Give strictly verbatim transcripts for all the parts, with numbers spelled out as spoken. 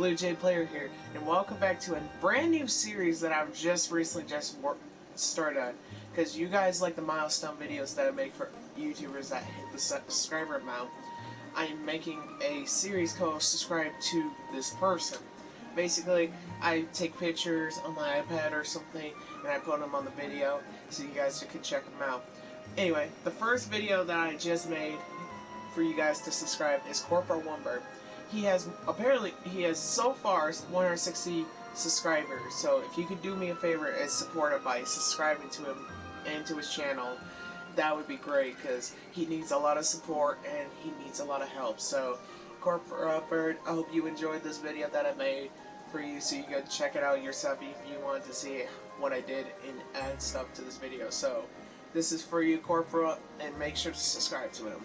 Blue Jay Player here, and welcome back to a brand new series that I've just recently just started on, because you guys like the milestone videos that I make for YouTubers that hit the subscriber amount. I am making a series called Subscribe to This Person. Basically, I take pictures on my iPad or something, and I put them on the video so you guys can check them out. Anyway, the first video that I just made for you guys to subscribe is Corporal one bird. He has, apparently, he has so far one hundred sixty subscribers, so if you could do me a favor and support him by subscribing to him and to his channel, that would be great, because he needs a lot of support and he needs a lot of help. So, Corporal one bird, I hope you enjoyed this video that I made for you, so you can check it out yourself if you wanted to see what I did and add stuff to this video. So, this is for you, Corporal, and make sure to subscribe to him.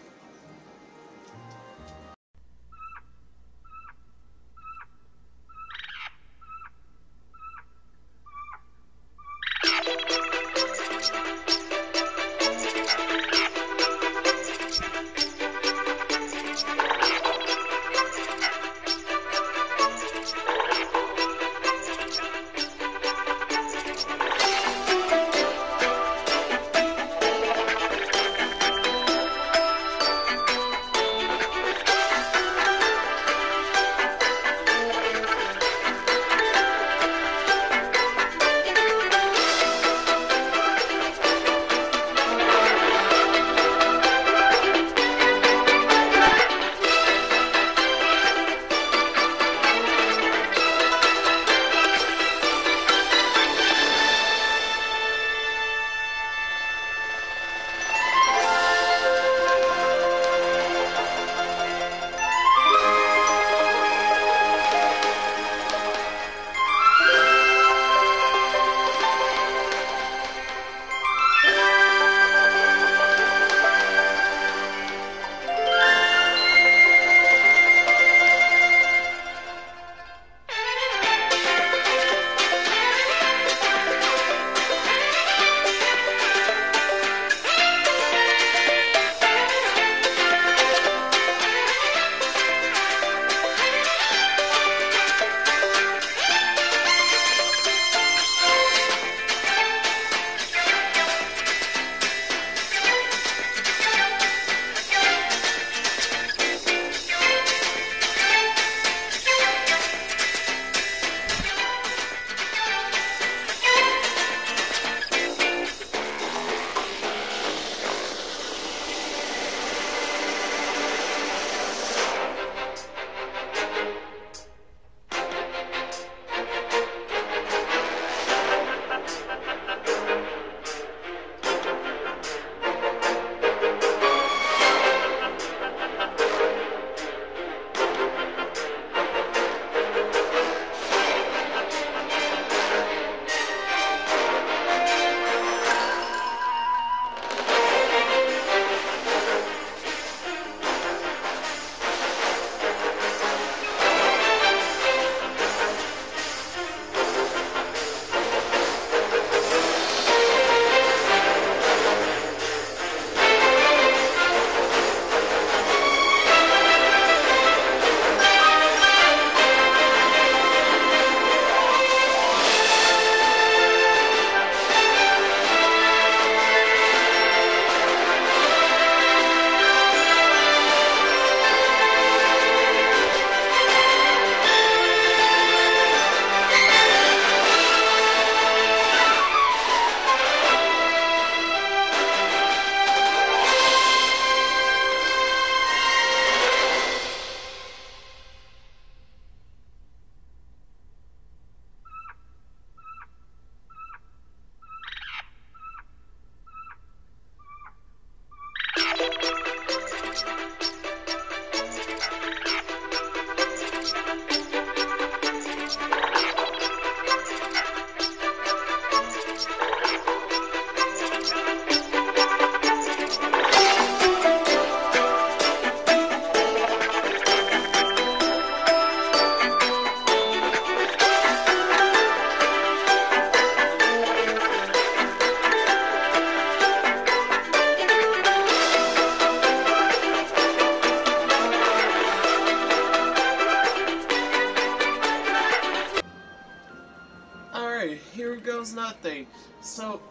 Alright, here goes nothing. So,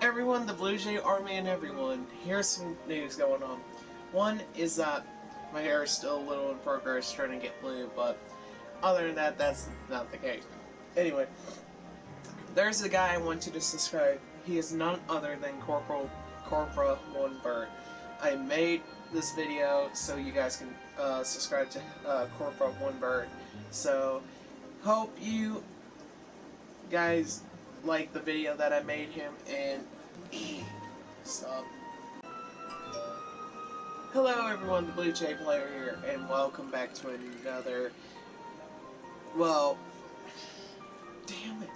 everyone, the Blue Jay Army and everyone, here's some news going on. One is that my hair is still a little in progress trying to get blue, but other than that, that's not the case. Anyway, there's a guy I want you to subscribe. He is none other than Corporal Corporal one bird. I made this video so you guys can uh, subscribe to uh, Corporal one bird. So, hope you guys like the video that I made him, and stop. Hello everyone, the Blue Jay Player here, and welcome back to another, well, damn it.